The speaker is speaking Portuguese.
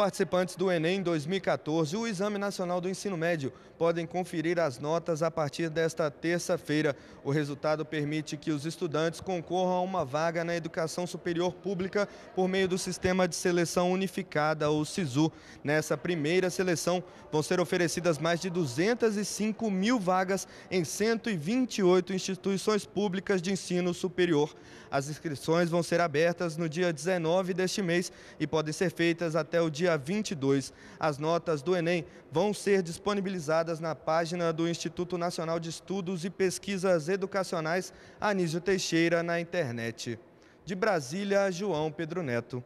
participantes do Enem 2014, o Exame Nacional do Ensino Médio, podem conferir as notas a partir desta terça-feira. O resultado permite que os estudantes concorram a uma vaga na educação superior pública por meio do Sistema de Seleção Unificada, ou SISU. Nessa primeira seleção, vão ser oferecidas mais de 205 mil vagas em 128 instituições públicas de ensino superior. As inscrições vão ser abertas no dia 19 deste mês e podem ser feitas até o dia 22. As notas do Enem vão ser disponibilizadas na página do Instituto Nacional de Estudos e Pesquisas Educacionais Anísio Teixeira na internet. De Brasília, João Pedro Neto.